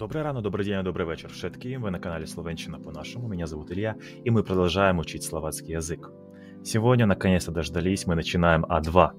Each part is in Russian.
Доброе рано, добрый день, добрый вечер všetkým. Вы на канале Словенчина по-нашему. Меня зовут Илья, и мы продолжаем учить словацкий язык. Сегодня, наконец-то дождались, мы начинаем А2.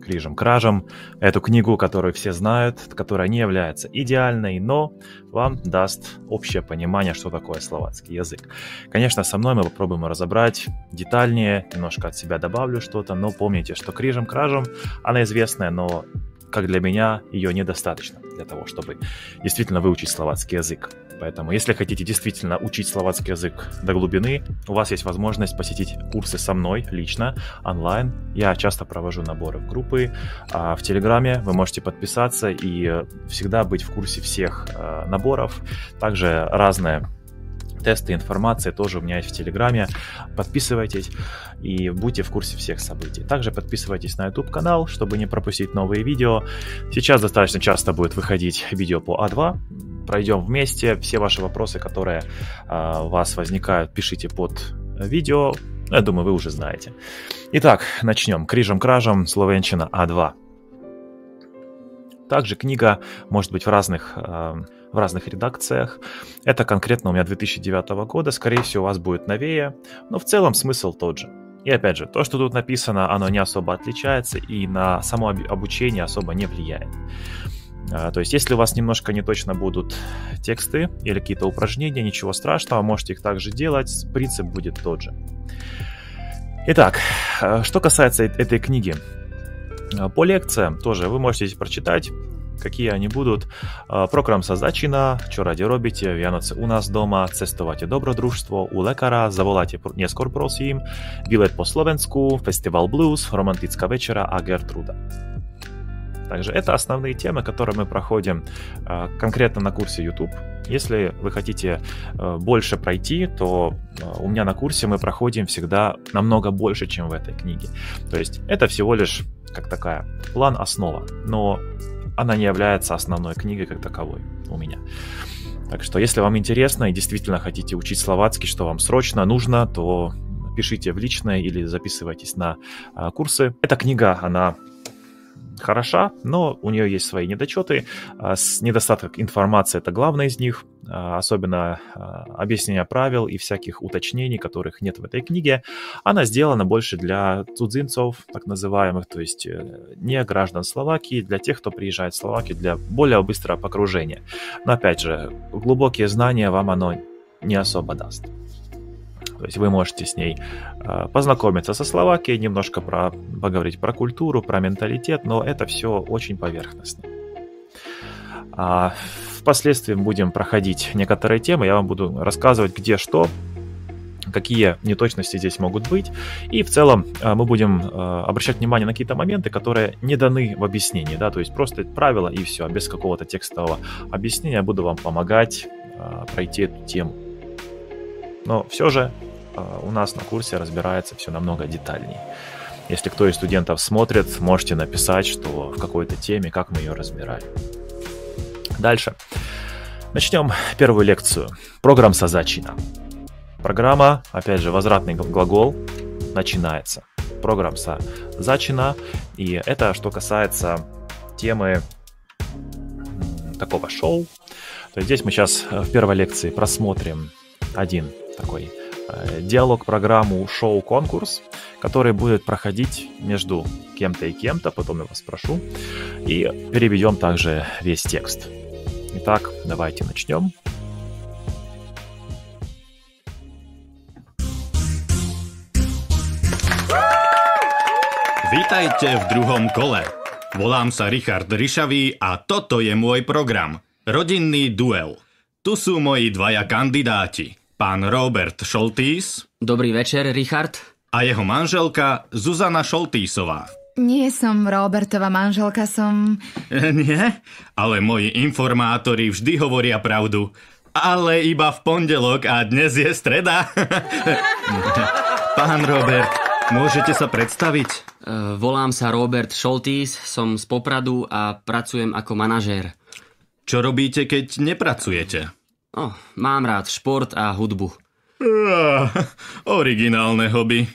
Кrizem-krazem. Эту книгу, которую все знают, которая не является идеальной, но вам даст общее понимание, что такое словацкий язык. Конечно, со мной мы попробуем разобрать детальнее, немножко от себя добавлю что-то, но помните, что Krizem-krazem, она известная, но... как для меня, ее недостаточно для того, чтобы действительно выучить словацкий язык. Поэтому, если хотите действительно учить словацкий язык до глубины, у вас есть возможность посетить курсы со мной лично, онлайн. Я часто провожу наборы в группы, а в Телеграме вы можете подписаться и всегда быть в курсе всех наборов. Также разные тесты, информация тоже у меня есть в Телеграме. Подписывайтесь и будьте в курсе всех событий. Также подписывайтесь на YouTube-канал, чтобы не пропустить новые видео. Сейчас достаточно часто будет выходить видео по А2. Пройдем вместе. Все ваши вопросы, которые у вас возникают, пишите под видео. Я думаю, вы уже знаете. Итак, начнем. Krizem-krazem, Slovenčina А2. Также книга может быть в разных редакциях. Это конкретно у меня 2009 года. Скорее всего, у вас будет новее. Но в целом смысл тот же. И опять же, то, что тут написано, оно не особо отличается и на само обучение особо не влияет. То есть, если у вас немножко неточно будут тексты или какие-то упражнения, ничего страшного, можете их также делать. Принцип будет тот же. Итак, что касается этой книги. По лекциям тоже вы можете здесь прочитать, какие они будут. Програм са зачина, čo radi robíte, vianoce у нас дома, cestovate dobrodružstvo, у лекара, заволайте нескор просим, билет по Словенску, фестивал блюз, романтическая вечера, а Гертруда. Также это основные темы, которые мы проходим конкретно на курсе YouTube. Если вы хотите больше пройти, то у меня на курсе мы проходим всегда намного больше, чем в этой книге. То есть это всего лишь как такая план-основа, но она не является основной книгой как таковой у меня. Так что если вам интересно и действительно хотите учить словацкий, что вам срочно нужно, то пишите в личное или записывайтесь на курсы. Эта книга, она... хороша, но у нее есть свои недочеты. Недостаток информации — это главное из них, особенно объяснение правил и всяких уточнений, которых нет в этой книге. Она сделана больше для цудзинцев, так называемых, то есть не граждан Словакии, для тех, кто приезжает в Словакию, для более быстрого погружения. Но опять же, глубокие знания вам оно не особо даст. То есть вы можете с ней познакомиться со Словакией, немножко поговорить про культуру, про менталитет, но это все очень поверхностно. Впоследствии будем проходить некоторые темы, я вам буду рассказывать, где что, какие неточности здесь могут быть. И в целом мы будем обращать внимание на какие-то моменты, которые не даны в объяснении, да, то есть просто правила и все, без какого-то текстового объяснения буду вам помогать пройти эту тему. Но все же у нас на курсе разбирается все намного детальнее. Если кто из студентов смотрит, можете написать, что в какой-то теме, как мы ее разбирали. Дальше. Начнем первую лекцию. Програм са зачина. Программа, опять же, возвратный глагол начинается. Програм са зачина. И это что касается темы такого шоу. То есть здесь мы сейчас в первой лекции просмотрим один такой диалог, программу, шоу, конкурс, который будет проходить между кем-то и кем-то, потом я вас спрошу, и переведем также весь текст. Итак, давайте начнем. Vítajte v druhom kole. Volám sa Richard Risavy a toto je môj program Rodinný duel. Tu sú moji dvaja kandidáti. Pán Robert Soltys. Dobrý večer, Richard. A jeho manželka Zuzana Soltysová. Nie som Robertova manželka, som... Nie? Ale moji informátori vždy hovoria pravdu. Ale iba v pondelok a dnes je streda. Pán Robert, môžete sa predstaviť? Volám sa Robert Soltys, som z Popradu a pracujem ako manažér. Čo robíte, keď nepracujete? Mám rád šport a hudbu. Originálne hobby.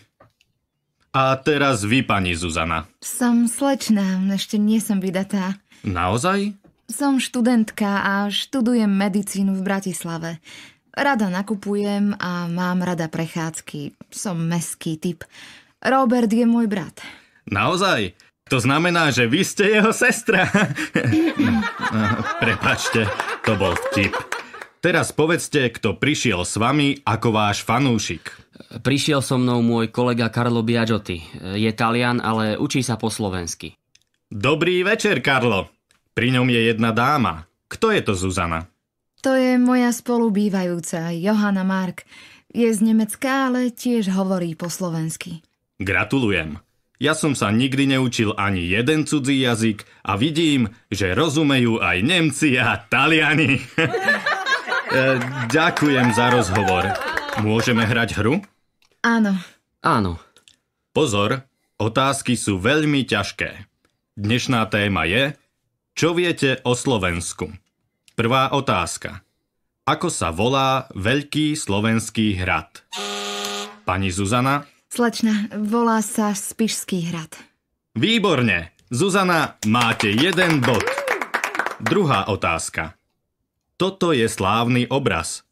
A teraz vy, pani Zuzana. Som slečná, ešte nie som vydatá. Naozaj? Som študentka a študujem medicínu v Bratislave. Rada nakupujem a mám rada prechádzky. Som mestský typ. Robert je môj brat. Naozaj? To znamená, že vy ste jeho sestra. Prepáčte, to bol vtip. Teraz povedzte, kto prišiel s vami ako váš fanúšik. Prišiel so mnou môj kolega Carlo Biagiotti. Je Talian, ale učí sa po slovensky. Dobrý večer, Carlo. Pri ňom je jedna dáma. Kto je to, Zuzana? To je moja spolubývajúca, Johanna Mark. Je z Nemecka, ale tiež hovorí po slovensky. Gratulujem. Ja som sa nikdy neučil ani jeden cudzí jazyk a vidím, že rozumejú aj Nemci a Taliani. Ďakujem za rozhovor. Môžeme hrať hru? Áno. Áno. Pozor, otázky sú veľmi ťažké. Dnešná téma je, čo viete o Slovensku? Prvá otázka. Ako sa volá veľký slovenský hrad? Pani Zuzana? Slečna, volá sa Spissky hrad. Výborne! Zuzana, máte jeden bod. Druhá otázka. Toto je slávny obraz.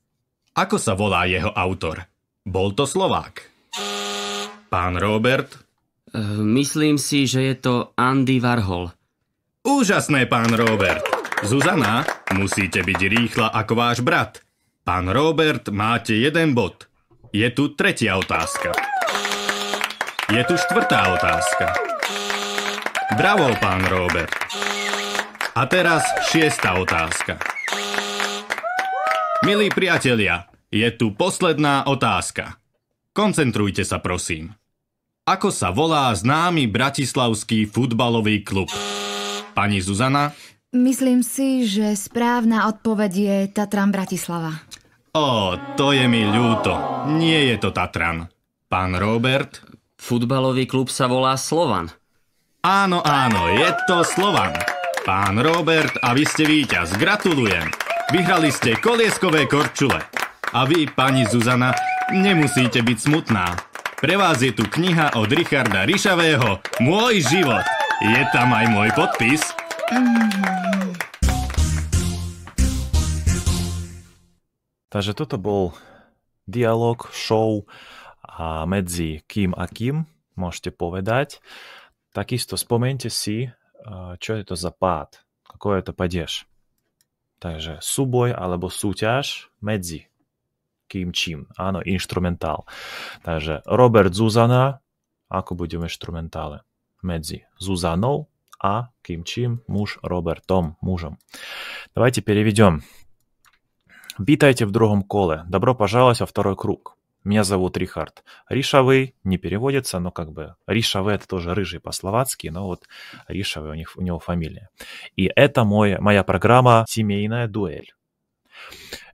Ako sa volá jeho autor? Bol to Slovák. Pán Robert? Myslím si, že je to Andy Warhol. Úžasné, pán Robert. Zuzana, musíte byť rýchla ako váš brat. Pán Robert, máte jeden bod. Je tu tretia otázka. Je tu štvrtá otázka. Bravo, pán Robert. A teraz šiesta otázka. Milí priatelia, je tu posledná otázka. Koncentrujte sa, prosím. Ako sa volá známy bratislavský futbalový klub? Pani Zuzana? Myslím si, že správna odpoveď je Tatran Bratislava. Ó, to je mi ľúto. Nie je to Tatran. Pán Robert? Futbalový klub sa volá Slovan. Áno, áno, je to Slovan. Pán Robert, a vy ste víťaz. Gratulujem. Vyhrali ste kolieskové korčule. A vy, pani Zuzana, nemusíte byť smutná. Pre vás je tu kniha od Richarda Risavého Môj život. Je tam aj môj podpis. Takže toto bol dialog, show a medzi kým a kým, môžete povedať. Takisto spomente si, čo je to za pád, ako je to padež. Takže súboj alebo súťaž medzi kým čím. Áno, inštrumentál. Takže Robert, Zuzana, ako budú inštrumentále? Medzi Zuzanou a kým čím, muž Robertom, mužom. Давайте переведем. Витайте в другом коле. Добро пожаловать во второй круг. Меня зовут Рихард Ришавый, не переводится, но как бы Ришавый — это тоже рыжий по-словацки, но вот Ришавый у него фамилия. И это моя программа «Семейная дуэль».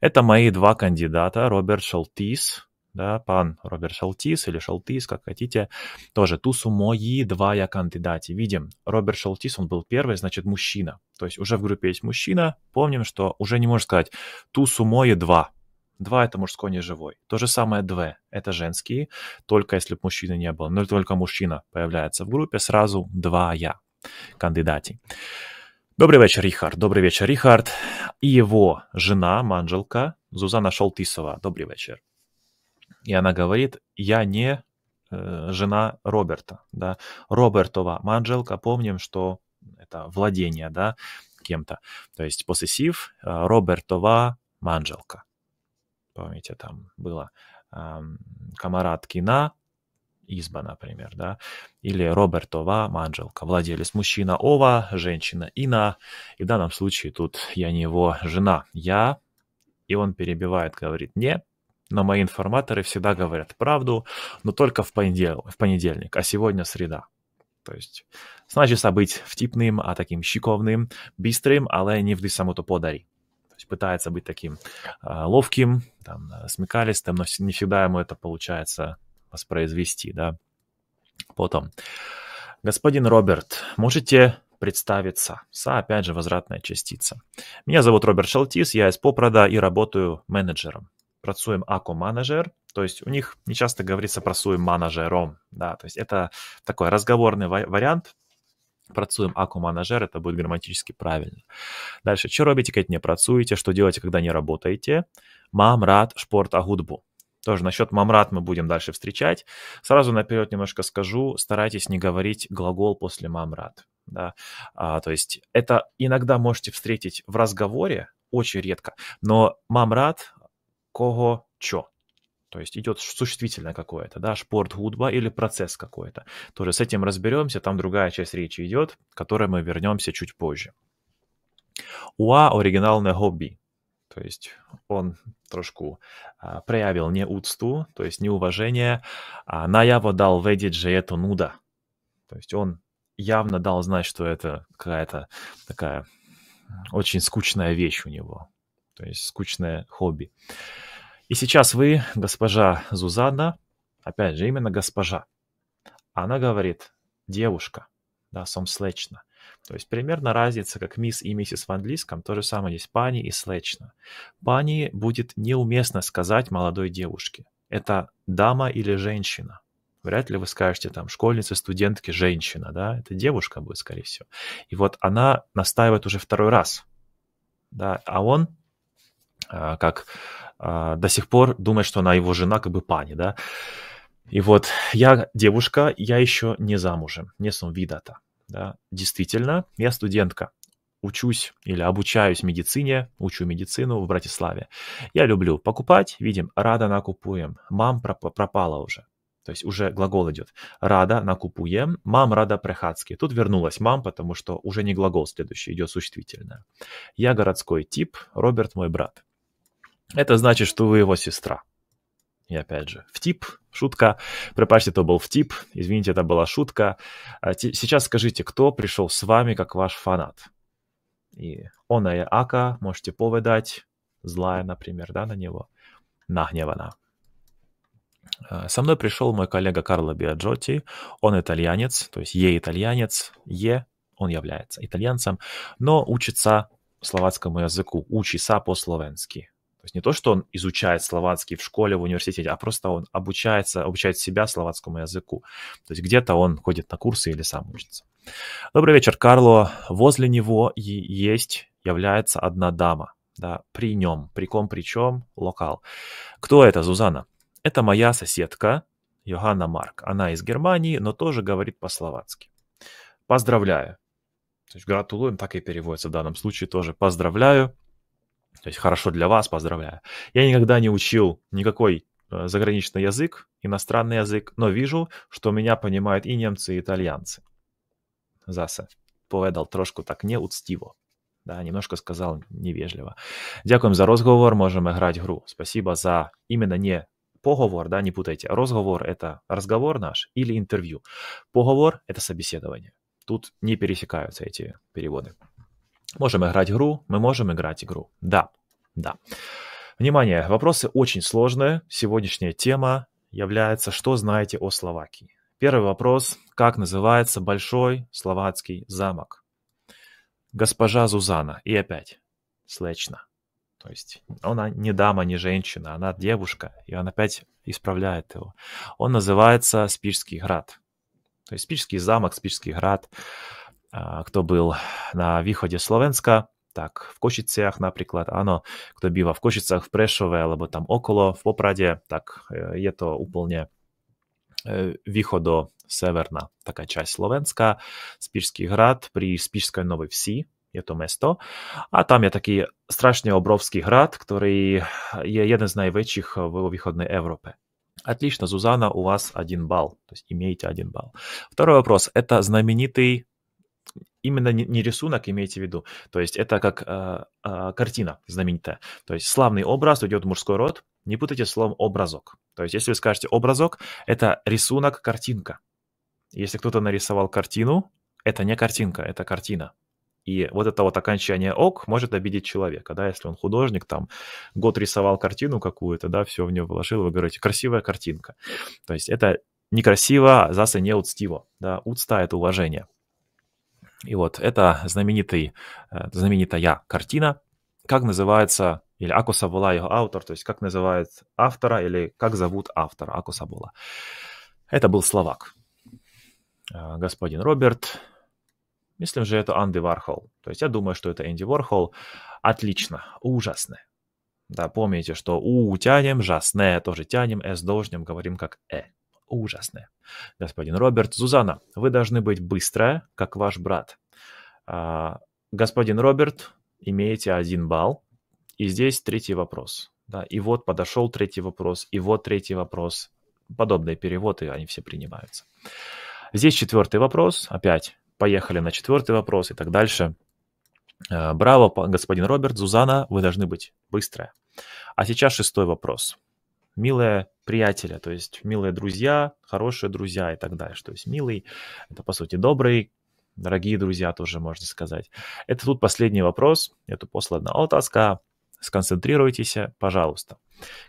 Это мои два кандидата, Роберт Солтис, да, пан Роберт Солтис или Солтис, как хотите, тоже тусу мои два я кандидати. Видим, Роберт Солтис, он был первый, значит мужчина. То есть уже в группе есть мужчина, помним, что уже не можешь сказать «тусу мои два». Два – это мужской, неживой. То же самое две – это женские, только если бы мужчины не было. Но только мужчина появляется в группе, сразу два я, кандидаты. Добрый вечер, Рихард. И его жена, манжелка, Зузана Солтysova. Добрый вечер. И она говорит, я не жена Роберта. Да? Робертова манжелка, помним, что это владение, да, кем-то. То есть поссессив, Робертова манжелка. Помните, там было камараткина, изба, например, да, или Робертова манжелка, владелец мужчина ова, женщина ина, и в данном случае тут я не его жена, я, и он перебивает, говорит, не, но мои информаторы всегда говорят правду, но только в понедельник, а сегодня среда. То есть snaží sa byť vtipným a takým šikovným, bystrým, ale nevždy sa mu to podarí. То есть пытается быть таким ловким, там, смекалистым, но не всегда ему это получается воспроизвести, да. Потом. Господин Роберт, можете представиться? Са, опять же, возвратная частица. Меня зовут Роберт Солтис, я из Попрада и работаю менеджером. Працуем ако-менеджер, то есть у них не часто говорится працуем менеджером, да, то есть это такой разговорный вариант. Працуем ако менеджер, это будет грамматически правильно. Дальше. Че робите, когда не працуете? Что делаете, когда не работаете? Мам, рад, шпорт, а гудбу. Тоже насчет мамрат мы будем дальше встречать. Сразу наперед немножко скажу, старайтесь не говорить глагол после мамрат. Да? То есть это иногда можете встретить в разговоре, очень редко, но мамрат кого чё. То есть идет существительное какое-то, да, шпорт, гудба или процесс какой-то. Тоже с этим разберемся, там другая часть речи идет, к которой мы вернемся чуть позже. Уа – оригинальное хобби. То есть он трошку проявил неуцту, то есть неуважение. Наяво дал ведить же это нуда. То есть он явно дал знать, что это какая-то такая очень скучная вещь у него. То есть скучное хобби. И сейчас вы, госпожа Зузана, опять же, именно госпожа. Она говорит девушка, да, сом слечна. То есть примерно разница, как мисс и миссис в английском, то же самое здесь пани и слечна. Пани будет неуместно сказать молодой девушке. Это дама или женщина. Вряд ли вы скажете там школьница, студентки, женщина, да? Это девушка будет, скорее всего. И вот она настаивает уже второй раз, да? А он, как до сих пор думает, что она его жена, как бы пани, да? И вот я девушка, я еще не замужем, не сум видата. Да, действительно, я студентка, учусь или обучаюсь медицине, учу медицину в Братиславе. Я люблю покупать, видим, рада накупуем, мам пропала уже. То есть уже глагол идет. Рада накупуем, мам рада прехацки. Тут вернулась мам, потому что уже не глагол следующий, идет существительное. Я городской тип, Роберт мой брат. Это значит, что вы его сестра. И опять же, втип, шутка. Припомните, это был втип, извините, это была шутка. Сейчас скажите, кто пришел с вами как ваш фанат. И она и ака, можете поведать, злая, например, да, на него, нагневана. Со мной пришел мой коллега Карло Биагиотти, он итальянец, то есть е итальянец, е, он является итальянцем, но учится словацкому языку, учится по-словенски. То есть не то, что он изучает словацкий в школе, в университете, а просто он обучает себя словацкому языку. То есть где-то он ходит на курсы или сам учится. Добрый вечер, Карло. Возле него является одна дама. Да, при нем, при ком, при чем, локал. Кто это, Зузана? Это моя соседка, Johanna Mark. Она из Германии, но тоже говорит по-словацки. Поздравляю. То есть гратулуем, так и переводится в данном случае тоже. Поздравляю. То есть хорошо для вас, поздравляю. Я никогда не учил никакой заграничный язык, иностранный язык, но вижу, что меня понимают и немцы, и итальянцы. Заса поведал трошку так неуцтиво. Да, немножко сказал невежливо. Дякуем за разговор, можем играть игру. Спасибо за именно не поговор, да, не путайте. Разговор – это разговор наш или интервью. Поговор – это собеседование. Тут не пересекаются эти переводы. Можем играть игру, мы можем играть игру. Да, да. Внимание, вопросы очень сложные. Сегодняшняя тема является «Что знаете о Словакии?». Первый вопрос – как называется большой словацкий замок? Госпожа Зузана. И опять слечна. То есть она не дама, не женщина, она девушка. И он опять исправляет его. Он называется Списский град. То есть Списский замок, Списский град. Кто был на východe Slovenska, tak v Košiciach napríklad, áno, kto býva v Košicách, v Prešove, alebo tam okolo, v Poprade, tak je to úplne východo-severná taká časť Slovenska, Spišský hrad pri Spišskej Novej Vsi, je to mesto, a tam je taký strašne obrovský hrad, ktorý je jeden z najväčších vo východnej Európe. Отлично, Зузана, у вас 1 балл, то есть имеете 1 балл. Второй вопрос, это знаменитый именно не рисунок, имейте в виду. То есть это как картина знаменитая. То есть славный образ, идет мужской род. Не путайте словом образок. То есть если вы скажете образок, это рисунок, картинка. Если кто-то нарисовал картину, это не картинка, это картина. И вот это вот окончание «ок» может обидеть человека, да, если он художник, там, год рисовал картину какую-то, да, все в нее вложил, вы говорите «красивая картинка». То есть это некрасиво, заса не уцтиво, да, уцта – это уважение. И вот это знаменитая картина, как называется, или Акоса была его автор, то есть как называют автора или как зовут автора Акоса была. Это был словак. Господин Роберт, Myslím, že je to Andy Warhol. То есть я думаю, что это Энди Уорхол. Отлично. Ужасно. Да, помните, что у тянем, жасне тоже тянем, с должным говорим как э. Ужасное. Господин Роберт, Зузана, вы должны быть быстрая, как ваш брат. Господин Роберт, имеете 1 балл. И здесь 3-й вопрос. Да, и вот подошел 3-й вопрос, и вот 3-й вопрос. Подобные переводы, они все принимаются. Здесь 4-й вопрос. Опять поехали на 4-й вопрос и так дальше. Браво, господин Роберт, Зузана, вы должны быть быстрая. А сейчас 6-й вопрос. Милые приятеля, то есть милые друзья, хорошие друзья и так дальше. То есть милый, это по сути добрый, дорогие друзья тоже можно сказать. Это тут последний вопрос, это последняя отазка. Сконцентрируйтесь, пожалуйста.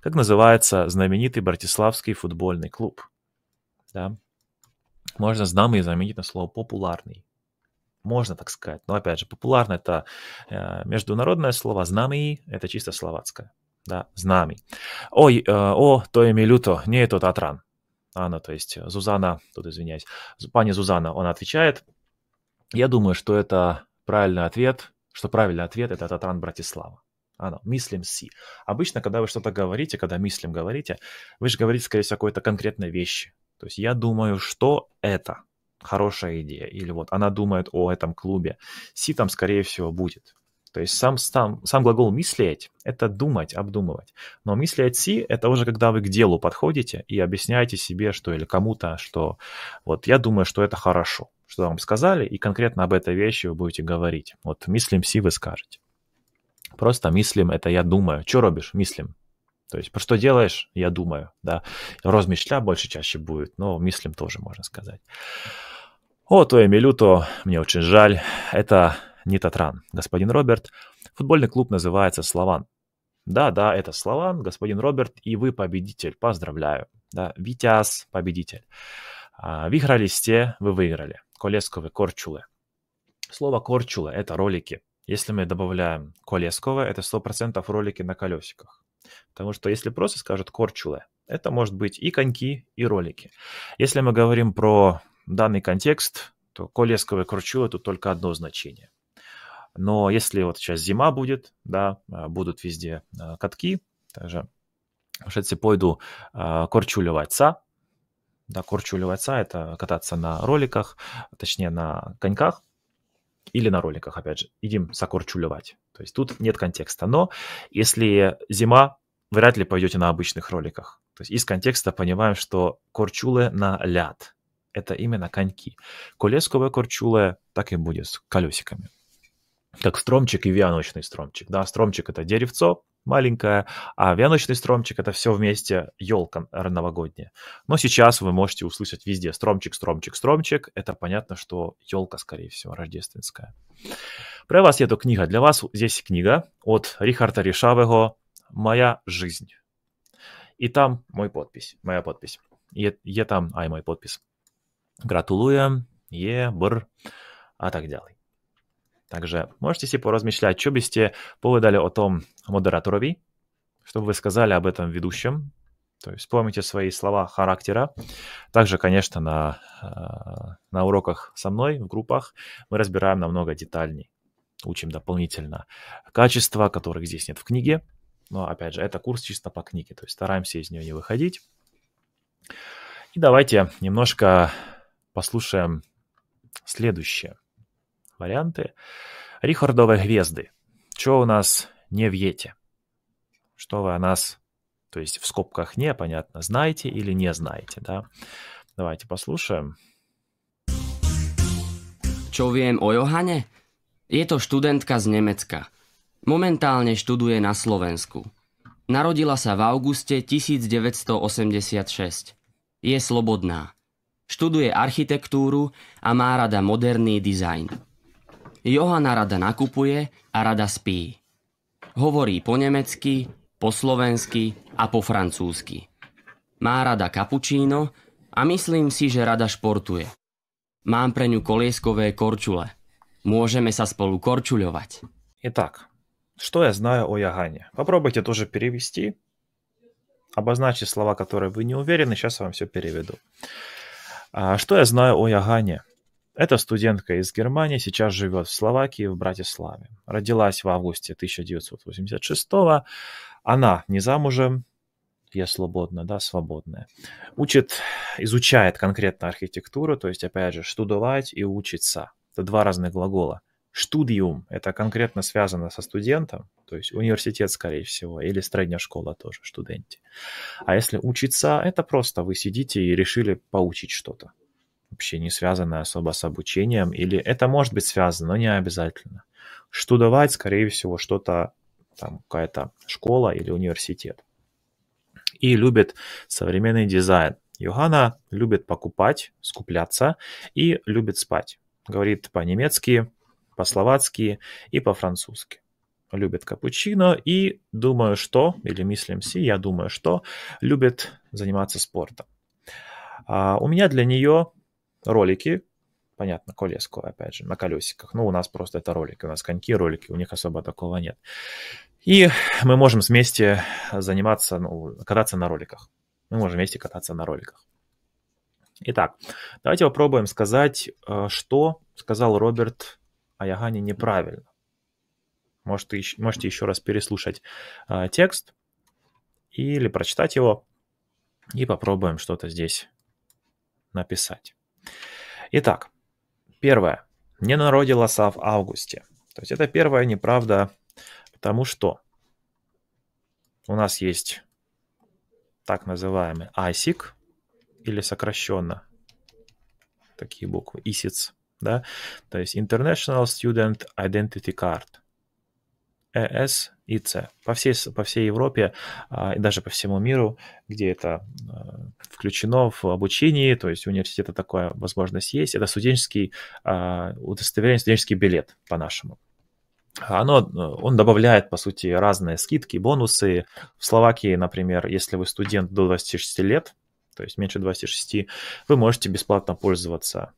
Как называется знаменитый братиславский футбольный клуб? Да. Можно знаменитый заменить на слово популярный. Можно так сказать, но опять же популярный это международное слово, знаменитый это чисто словацкое. Да, знамий. Ой, то je mi ľúto, не je to Tatran. Она, то есть Зузана, тут извиняюсь, пани Зузана, она отвечает. Я думаю, что это правильный ответ, это Tatran Bratislava. Она, мислим си. Обычно, когда вы что-то говорите, когда мислим говорите, вы же говорите, скорее всего, какой-то конкретной вещи. То есть я думаю, что это хорошая идея. Или вот она думает о этом клубе. Си там, скорее всего, будет. То есть сам глагол «мислеть» — это думать, обдумывать. Но «мислеть си» — это уже когда вы к делу подходите и объясняете себе что или кому-то, что вот я думаю, что это хорошо, что вам сказали, и конкретно об этой вещи вы будете говорить. Вот «мислим си» вы скажете. Просто «мислим» — это «я думаю». Чё робишь? Мислим. То есть про что делаешь? Я думаю. Да? Розмишля больше чаще будет, но «мислим» тоже можно сказать. О, то я милю, то мне очень жаль. Это... не Татран. Господин Роберт, футбольный клуб называется Слован. Да, это Слован, господин Роберт, и вы победитель. Поздравляю. Да, Витяз, победитель. Выиграли сте, вы выиграли. Колесковые, корчулы. Слово корчула — это ролики. Если мы добавляем колесковые, это 100% ролики на колесиках. Потому что если просто скажут корчулы, это может быть и коньки, и ролики. Если мы говорим про данный контекст, то колесковые, корчулы — тут только одно значение. Но если вот сейчас зима будет, да, будут везде катки, также všetci пойду корчулеваться. Да, корчулеваться — это кататься на роликах, точнее на коньках или на роликах, опять же. Идем сокорчулевать. То есть тут нет контекста. Но если зима, вряд ли пойдете на обычных роликах. То есть из контекста понимаем, что корчулы на ляд. Это именно коньки. Колесковые корчулы так и будет с колесиками. Как стромчик и вяночный стромчик. Да, стромчик — это деревцо маленькое, а вяночный стромчик — это все вместе елка новогодняя. Но сейчас вы можете услышать везде стромчик, стромчик, стромчик. Это понятно, что елка, скорее всего, рождественская. Про вас эту книга. Для вас здесь книга от Рихарда Рисавего «Моя жизнь». И там мой подпись, моя подпись. Е там, ай, мой подпись. Gratulujem, je, br, а так далее. Также можете себе поразмышлять, что бы сте поведали о том модераторови, чтобы вы сказали об этом ведущем. То есть вспомните свои слова характера. Также, конечно, на уроках со мной в группах мы разбираем намного детальней. Учим дополнительно качества, которых здесь нет в книге. Но, опять же, это курс чисто по книге. То есть стараемся из нее не выходить. И давайте немножко послушаем следующее. Варианты. Рихардовые гвезды. Что у нас не вьете? Что вы о нас, то есть в скобках непонятно, знаете или не знаете, да? Давайте послушаем. Čo viem o Johane? Je to študentka z Nemecka. Momentálne študuje na Slovensku. Narodila sa v auguste 1986. Je slobodná. Študuje architektúru a má rada moderný dizajn. Johanna rada nakupuje a rada spí. Hovorí po nemecky, po slovensky a po francúzsky. Má rada kapučíno a myslím si, že rada športuje. Mám pre ňu kolieskové korčule. Môžeme sa spolu korčuľovať. Итак, что я знаю о Johane? Попробуйте тоже перевести. Обозначьте слова, которые вы не уверены. Сейчас я вам все переведу. Что я знаю о Johane? Эта студентка из Германии сейчас живет в Словакии, в Братиславе. Родилась в августе 1986-го. Она не замужем, я свободна, да, свободная. Учит, изучает конкретно архитектуру, то есть, опять же, штудовать и учиться. Это два разных глагола. Штудиум – это конкретно связано со студентом, то есть университет, скорее всего, или средняя школа тоже, студенти. А если учиться, это просто вы сидите и решили поучить что-то. Вообще не связанное особо с обучением, или это может быть связано, но не обязательно. Штудовать, скорее всего, что-то, там какая-то школа или университет. И любит современный дизайн. Johanna любит покупать, скупляться и любит спать. Говорит по-немецки, по-словацки и по-французски. Любит капучино и думаю, что, или мыслим си, я думаю, что, любит заниматься спортом. А у меня для нее ролики, понятно, колеску, опять же, на колесиках. Ну, у нас просто это ролики, у нас коньки, ролики, у них особо такого нет. И мы можем вместе заниматься, ну, кататься на роликах. Мы можем вместе кататься на роликах. Итак, давайте попробуем сказать, что сказал Роберт о Johanne неправильно. Можете еще раз переслушать текст или прочитать его и попробуем что-то здесь написать. Итак, первое. Не народила са в августе. То есть это первая неправда, потому что у нас есть так называемый ISIC, или сокращенно такие буквы, ISIC, да, то есть International Student Identity Card, ESIC, по всей Европе и даже по всему миру, где это включено в обучении, то есть у университета такая возможность есть, это студенческий удостоверение, студенческий билет по-нашему. Он добавляет, по сути, разные скидки, бонусы. В Словакии, например, если вы студент до 26 лет, то есть меньше 26, вы можете бесплатно пользоваться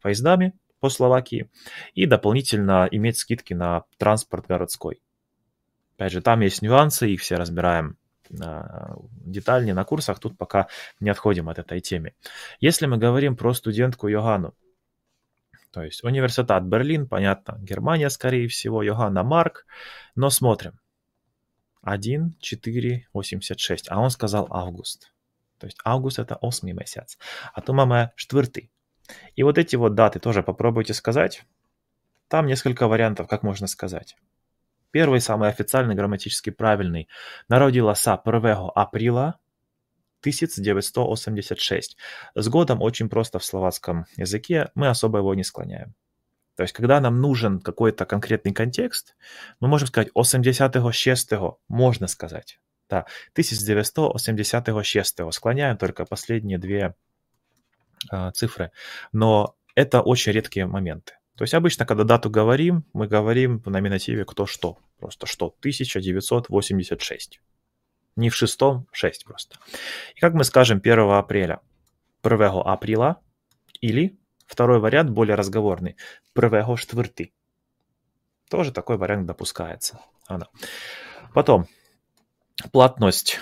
поездами по Словакии и дополнительно иметь скидки на транспорт городской. Опять же, там есть нюансы, их все разбираем детальнее на курсах, тут пока не отходим от этой темы. Если мы говорим про студентку Johannu, то есть университет Берлин, понятно, Германия, скорее всего, Johanna Mark, но смотрим. 1,486, а он сказал август. То есть август это 8 месяц, а то мама 4. И вот эти вот даты тоже попробуйте сказать. Там несколько вариантов, как можно сказать. Первый, самый официальный, грамматически правильный. Народила са 1 апреля 1986. С годом очень просто в словацком языке, мы особо его не склоняем. То есть, когда нам нужен какой-то конкретный контекст, мы можем сказать 86-го, можно сказать. Да, 1986-го, склоняем только последние две цифры. Но это очень редкие моменты. То есть, обычно, когда дату говорим, мы говорим в номинативе кто что. Просто что, 1986. Не в шестом, 6 просто. И как мы скажем 1 апреля? 1 апреля или второй вариант, более разговорный, 1 четверти. Тоже такой вариант допускается. Потом, платность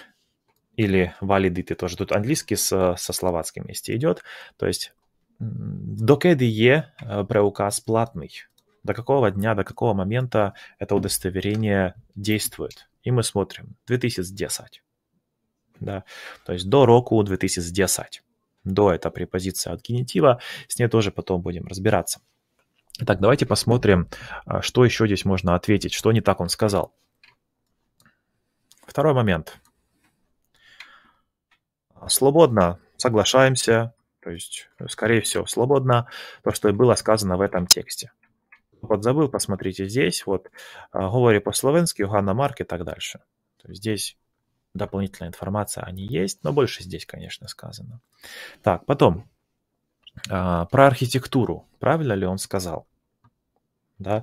или валидиты, тоже тут английский со словацким вместе идет. То есть, докеды е преуказ платный. До какого дня, до какого момента это удостоверение действует. И мы смотрим 2010. Да? То есть до року 2010. До это препозиция от генитива. С ней тоже потом будем разбираться. Итак, давайте посмотрим, что еще здесь можно ответить, что не так он сказал. Второй момент. Свободно соглашаемся. То есть, скорее всего, свободно. То, что и было сказано в этом тексте. Подзабыл, посмотрите здесь, вот, говори по-словенски, Johanna Mark и так дальше. То есть здесь дополнительная информация, они есть, но больше здесь, конечно, сказано. Так, потом, про архитектуру, правильно ли он сказал? Да,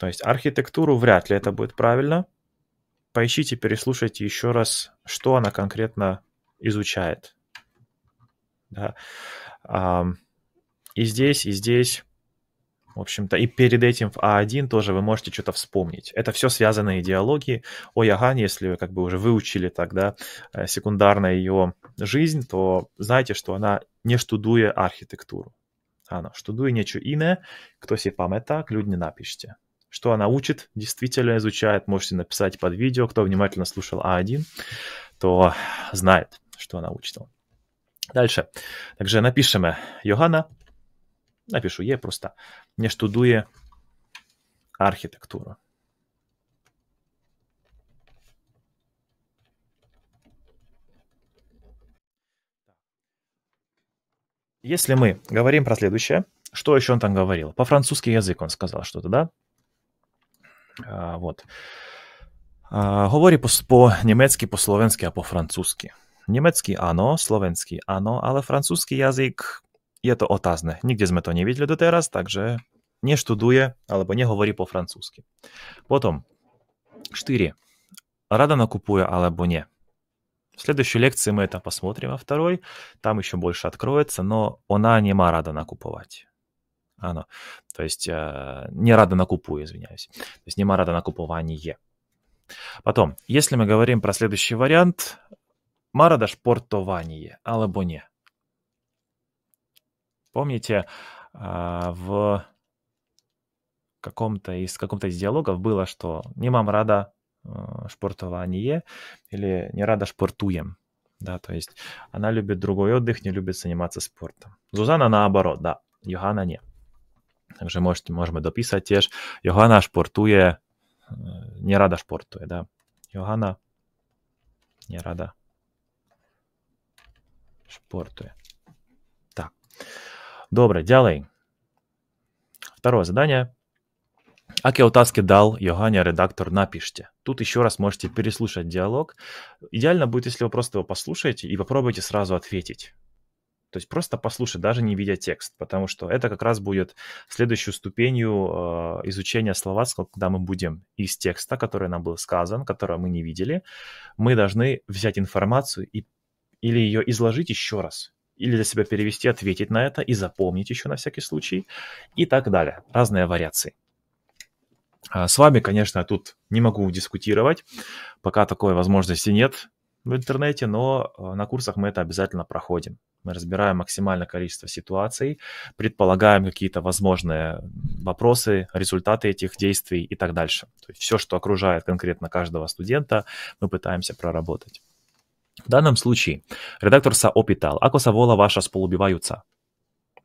то есть архитектуру вряд ли это будет правильно. Поищите, переслушайте еще раз, что она конкретно изучает. Да. И здесь, и здесь. В общем-то, и перед этим в А1 тоже вы можете что-то вспомнить. Это все связанные диалоги о Johanne, если вы как бы уже выучили тогда секундарно ее жизнь, то знаете, что она не штудует архитектуру. Áno, študuje niečo iné, kto si pamätá, kľudne напишите. Что она учит, действительно изучает, можете написать под видео. Кто внимательно слушал А1, то знает, что она учит. Дальше. Также напишем Johanna, напишу Е просто, не штудує архитектуру. Если мы говорим про следующее, что еще он там говорил? По-французски язык он сказал что-то, да? Вот. Говори по-немецки, по-словенски, а по-французски. Немецкий ано, словенский ано, але французский язык это отазне. Нигде мы то не видели до тераз, также не штудує, або не говори по-французски. Потом, 4. Радана купуя, або не. В следующей лекции мы это посмотрим, а второй, там еще больше откроется, но она не ма рада накуповать. Оно. То есть не рада накупую, извиняюсь. То есть не ма рада накупование. Потом, если мы говорим про следующий вариант, ма рада шпортование, алабо не. Помните, в каком-то из диалогов было, что не мам рада шпортование или не рада шпортуем, да, то есть она любит другой отдых, не любит заниматься спортом. Зузана наоборот, да, Johanna не. Также можем дописать теж Johanna шпортує, не рада шпортує, да. Johanna не рада шпортує. Так, добре, далі. Второе задание. Какие утаски дал Johanna редактор, напишите. Тут еще раз можете переслушать диалог. Идеально будет, если вы просто его послушаете и попробуйте сразу ответить. То есть просто послушать, даже не видя текст, потому что это как раз будет следующую ступенью изучения словацкого, когда мы будем из текста, который нам был сказан, который мы не видели, мы должны взять информацию и, или ее изложить еще раз, или для себя перевести, ответить на это и запомнить еще на всякий случай и так далее. Разные вариации. С вами, конечно, тут не могу дискутировать, пока такой возможности нет в интернете, но на курсах мы это обязательно проходим. Мы разбираем максимальное количество ситуаций, предполагаем какие-то возможные вопросы, результаты этих действий и так дальше. То есть все, что окружает конкретно каждого студента, мы пытаемся проработать. В данном случае редактор соопитал. Ако савола ваша сполубиваются?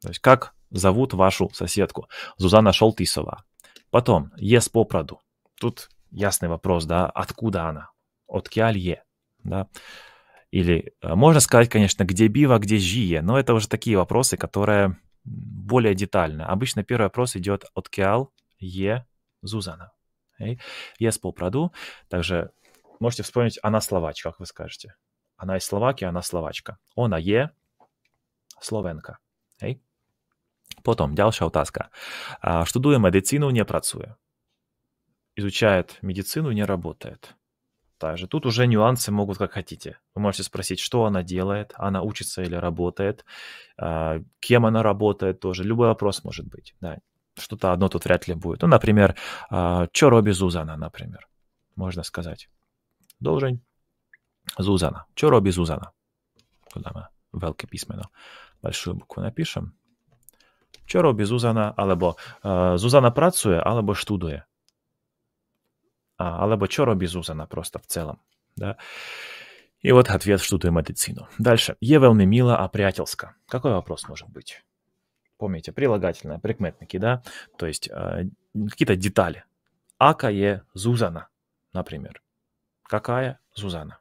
То есть как зовут вашу соседку? Зузана Солтисова. Потом, ес попроду. Тут ясный вопрос, да, откуда она? От киалье, да? Или можно сказать, конечно, где бива, где жие, но это уже такие вопросы, которые более детальны. Обычно первый вопрос идет от киалье Зузана. Ес попроду. Также можете вспомнить, она словачка, как вы скажете. Она из Словакии, она словачка. Она е словенка. Эй? Потом, дальше утаска. Штудуя медицину, не працуя. Изучает медицину, не работает. Также тут уже нюансы могут как хотите. Вы можете спросить, что она делает, она учится или работает, кем она работает тоже. Любой вопрос может быть. Да. Что-то одно тут вряд ли будет. Ну, например, «Чё роби Зузана», например. Можно сказать. Должен Зузана. «Чё роби Зузана». Куда мы велке письменно большую букву напишем. Що робить Зузана, або Зузана працює, або штудує. Або що робить Зузана просто в цілому. Да? И вот ответ штудує медицину. Дальше. Є вельми мила, а приятельска. Какой вопрос может быть? Помните, прилагательные, прикметники, да? То есть какие-то детали. Ака є Зузана, например. Какая Зузана?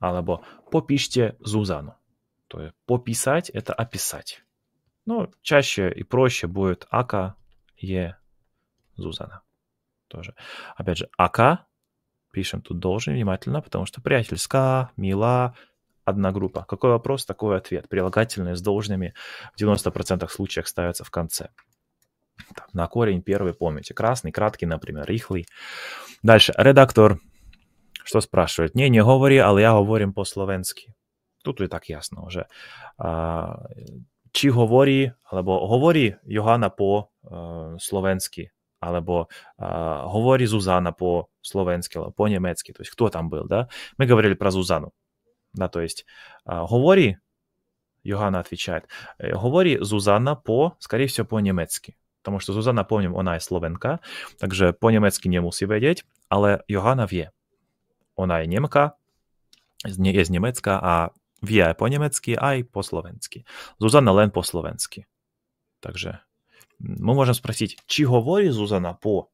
Або попишьте Зузану. То есть пописать – это описать. Ну, чаще и проще будет ака е Зузана. Тоже. Опять же, ака. Пишем тут должен внимательно, потому что приятельска, мила, одна группа. Какой вопрос, такой ответ. Прилагательные с должными в 90% случаях ставятся в конце. Там, на корень первый, помните. Красный, краткий, например, рихлый. Дальше. Редактор. Что спрашивает? Не говори, але я говорим по-словенски. Тут и так ясно уже. Чи говори, або говори Johanna по-словенски, або говори Зузана по-словенски, по-немецки. То есть кто там был, да? Мы говорили про Зузану. Да, то есть говори Johanna отвечает. Говори Зузана по, скорее всего, по-немецки. Потому что Зузана, помним, она словенка, takže по-немецки не мусí vedieť, ale Johanna vie. Ona je Немка, je z Nemecka a vie aj po nemecky, aj po slovensky. Зузана len po slovensky. Takže мы можем спросить, чи говори Зузана по?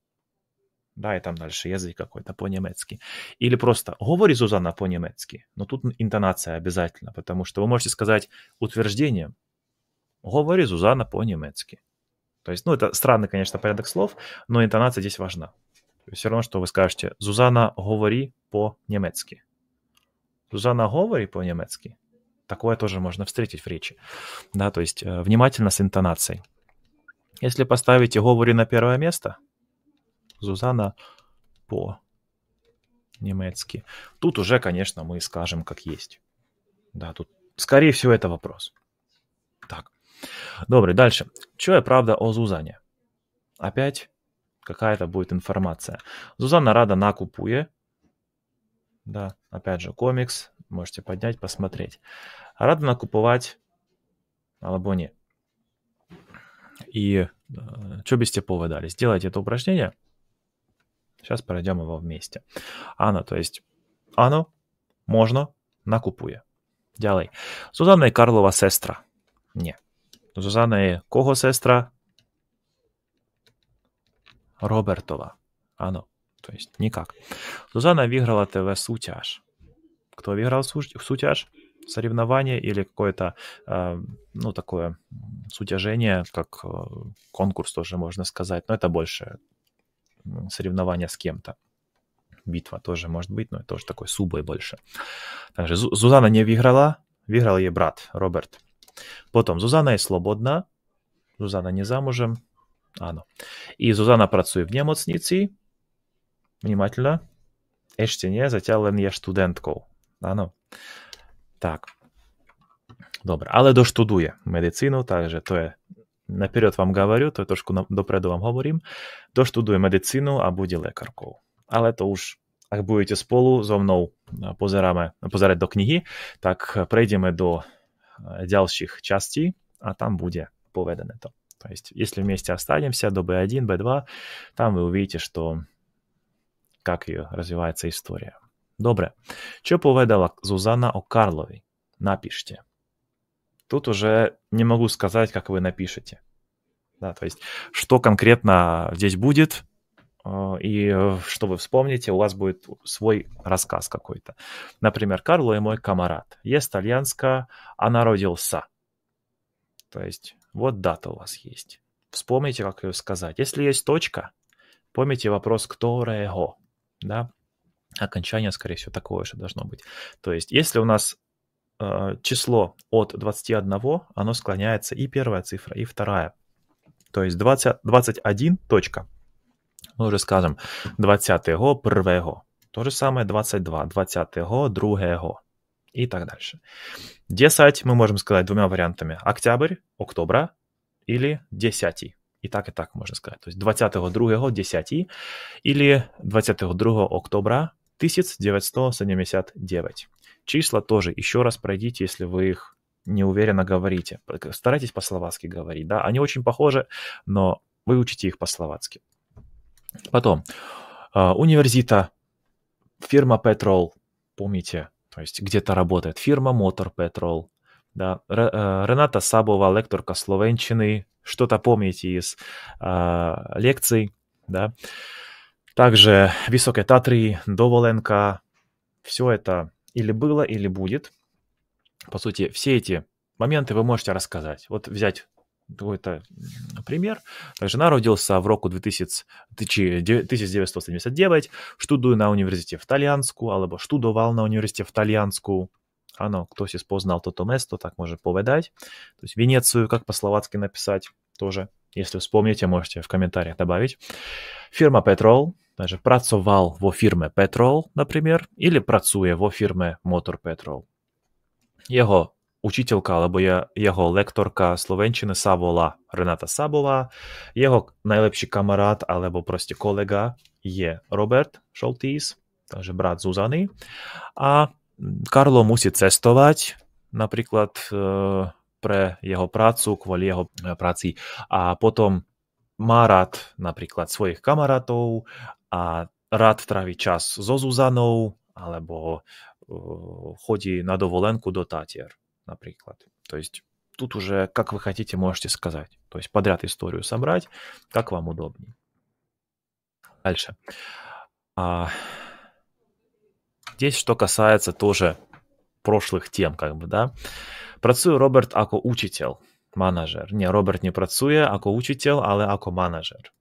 Да, и там дальше язык какой-то по-немецки. Или просто говори Зузана по-немецки. Но тут интонация обязательно, потому что вы можете сказать утверждением говори Зузана по-немецки. То есть, ну, это странный, конечно, порядок слов, но интонация здесь важна. Все равно, что вы скажете Зузана, говори по-немецки. Зузана, говори по-немецки. Такое тоже можно встретить в речи. Да, то есть внимательно с интонацией. Если поставите говори на первое место, Зузана по-немецки. Тут уже, конечно, мы скажем, как есть. Да, тут, скорее всего, это вопрос. Так, добрый, дальше. Чё я правда о Зузане? Опять какая-то будет информация. Зузана рада накупуе. Да, опять же, комикс. Можете поднять, посмотреть. Рада накуповать або не. И чё без тепова дали? Сделайте это упражнение. Сейчас пройдем его вместе. Ано, то есть ано, можно, накупуя. Делай. Зузана и Карлова сестра. Не. Зузана и кого сестра? Робертова. Ано, то есть никак. Зузана выиграла ТВ-сутяж. Кто выиграл сутяж? Соревнование или какое-то, ну, такое сутяжение, как конкурс тоже можно сказать, но это больше... соревнования с кем-то. Битва тоже может быть, но это тоже такой субой больше. Также Зузана не выиграла, выиграл ей брат Роберт. Потом Зузана есть свободна, Зузана не замужем, ано. И Зузана працует в немоцнице, внимательно, еще не, затем лен є студенткой, ано. Так, добре, але доштудує медицину, также то є. Наперед вам говорю, то трошку допреду вам говорим, доштудує медицину або буде лекаркою. Але то уж, як будете сполу зо мною позирати до книги, так прийдемо до дальших частей, а там буде поведено то. То есть, если вместе останемся до B1, B2, там вы увидите, что как ее развивается история. Добре. Що поведала Зузана о Карлові? Напишите. Тут уже не могу сказать, как вы напишете. Да, то есть, что конкретно здесь будет, и что вы вспомните, у вас будет свой рассказ какой-то. Например, Карло и мой камарад. Есть итальянская, она родился. То есть, вот дата у вас есть. Вспомните, как ее сказать. Если есть точка, помните вопрос «которого». Да? Окончание, скорее всего, такое же должно быть. То есть, если у нас... число от 21, оно склоняется и первая цифра, и вторая. То есть 21 точка. Мы уже скажем 20-го, 1-го. То же самое 22, 20-го, 2-го и так дальше. 10 мы можем сказать двумя вариантами. Октябрь, октобра или 10. И так можно сказать. То есть 20-го, 2-го, 10 или 22-го, 2-го октобра 1979. Числа тоже еще раз пройдите, если вы их неуверенно говорите. Старайтесь по-словацки говорить, да? Они очень похожи, но выучите их по-словацки. Потом, университет, фирма Petrol, помните, то есть где-то работает фирма Motor Petrol, да? Рената Сабова, лекторка словенчины, что-то помните из лекций, да? Также Высокие Татри, Доволенко, все это... или было, или будет. По сути, все эти моменты вы можете рассказать. Вот взять какой-то пример. Также жена родился в року 1979, штудує на університеті в Тальянську, або штудував на університеті в Тальянську. Ано, кто-то познал то-то место, так может поведать. То есть Венецию, как по-словацки написать, тоже. Если вспомните, можете в комментариях добавить. Фирма Petrol. Также працовал во фирме Petrol, например, или працує во фирме Motor Petrol. Его учителька, або его лекторка словенчини Савола, Рената Сабова, его наилепший камарад, або просто коллега, є Роберт Солтіс, также брат Зузани. А Карло мусить цестовать, например, pre jeho prácu, kvôli jeho práci. A potom má rád napríklad svojich kamarátov a rád trávi čas so Zuzanou, alebo chodí на доволенку до Татер, например. То есть тут уже, как вы хотите, можете сказать. То есть подряд историю собрать, как вам удобнее. Дальше. Здесь что касается тоже прошлых тем, как бы, да. Працює Роберт ако учитель, менеджер. Не, Роберт не працює ако учитель, але ако менеджер.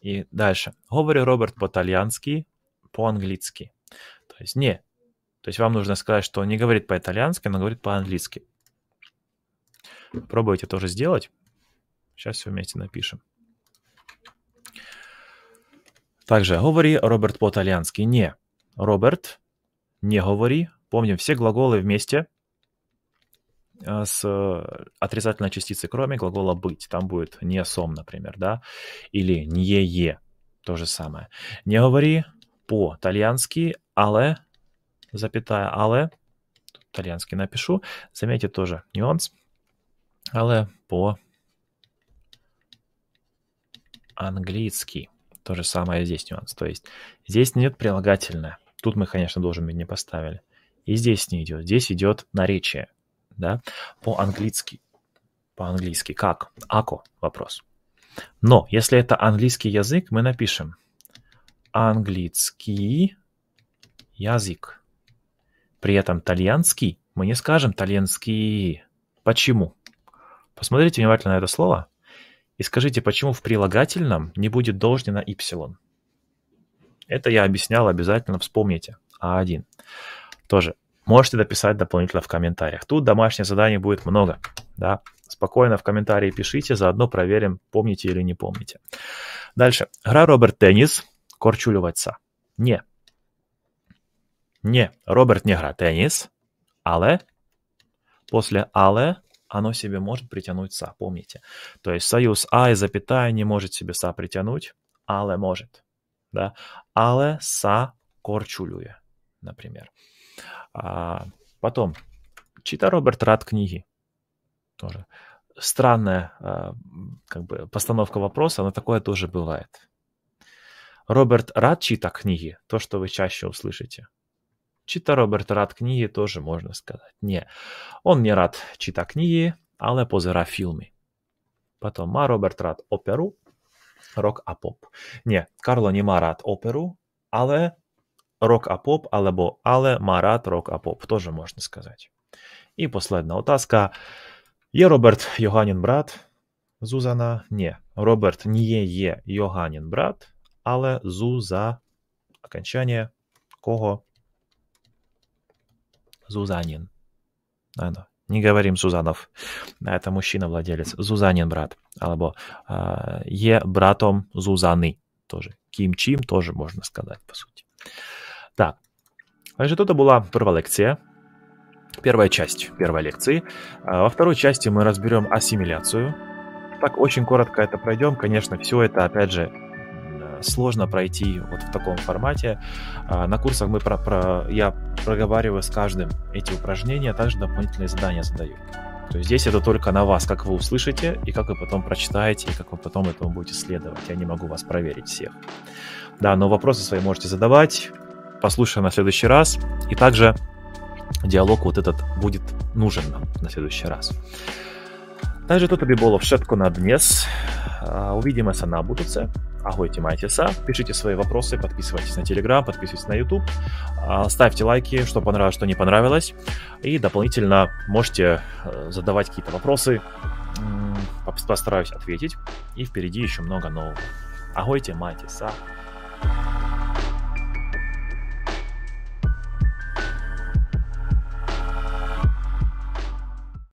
И дальше. Говори Роберт по-итальянски, по-английски. То есть не. То есть вам нужно сказать, что не говорит по-итальянски, но говорит по-английски. Пробуйте тоже сделать. Сейчас все вместе напишем. Также говори Роберт по-итальянски. Не. Роберт, не говори. Помним, все глаголы вместе с отрицательной частицей, кроме глагола быть. Там будет не сом, например, да? Или не е. То же самое. Не говори по-итальянски, але... запятая, але, итальянский напишу, заметьте тоже нюанс, але по-английски, то же самое здесь нюанс, то есть здесь нет прилагательное, тут мы, конечно, должен быть не поставили, и здесь не идет, здесь идет наречие, да, по-английски, как, ако, вопрос. Но, если это английский язык, мы напишем английский язык. При этом итальянский, мы не скажем итальянский. Почему? Посмотрите внимательно на это слово и скажите, почему в прилагательном не будет должнина y. Это я объяснял, обязательно вспомните. А1. Тоже можете дописать дополнительно в комментариях. Тут домашних заданий будет много. Да? Спокойно в комментарии пишите, заодно проверим, помните или не помните. Дальше. Гра Роберт теннис, корчулюваться. Не. Не, Роберт не гра теннис, але, после але оно себе может притянуть са, помните. То есть союз а и запятая не может себе са притянуть, але может. Да? Але са корчулює, например. Потом, чита Роберт рад книги. Тоже странная как бы, постановка вопроса, но такое тоже бывает. Роберт рад чита книги, то, что вы чаще услышите. Чита Роберт рад книги тоже можно сказать. Не, он не рад чита книги, але позира фільми. Потом, ма Роберт рад оперу, рок-апоп. Не, Карло не ма рад оперу, але рок-апоп, або але ма рад рок-апоп. Тоже можно сказать. И последняя утаска. Є Роберт Йоганін брат, Зузана? Не, Роберт не є Йоганін брат, але Зуза, окончание, кого? Зузанин. Не говорим Зузанов. Это мужчина-владелец. Зузанин брат. Або е братом Зузаны. Тоже. Ким-чим тоже можно сказать, по сути. Так. Значит, это была первая лекция. Первая часть первой лекции. Во второй части мы разберем ассимиляцию. Так, очень коротко это пройдем. Конечно, все это, опять же, сложно пройти вот в таком формате. На курсах мы я проговариваю с каждым эти упражнения, а также дополнительные задания задаю. То есть здесь это только на вас, как вы услышите, и как вы потом прочитаете, и как вы потом этому будете следовать. Я не могу вас проверить всех. Да, но вопросы свои можете задавать, послушаем на следующий раз, и также диалог вот этот будет нужен нам на следующий раз. Также тут би було všetko на днес. Увидимся на будуце. Агойте, майтеса. Пишите свои вопросы, подписывайтесь на Telegram, подписывайтесь на YouTube. Ставьте лайки, что понравилось, что не понравилось. И дополнительно можете задавать какие-то вопросы. Постараюсь ответить. И впереди еще много нового. Агойте, майтеса.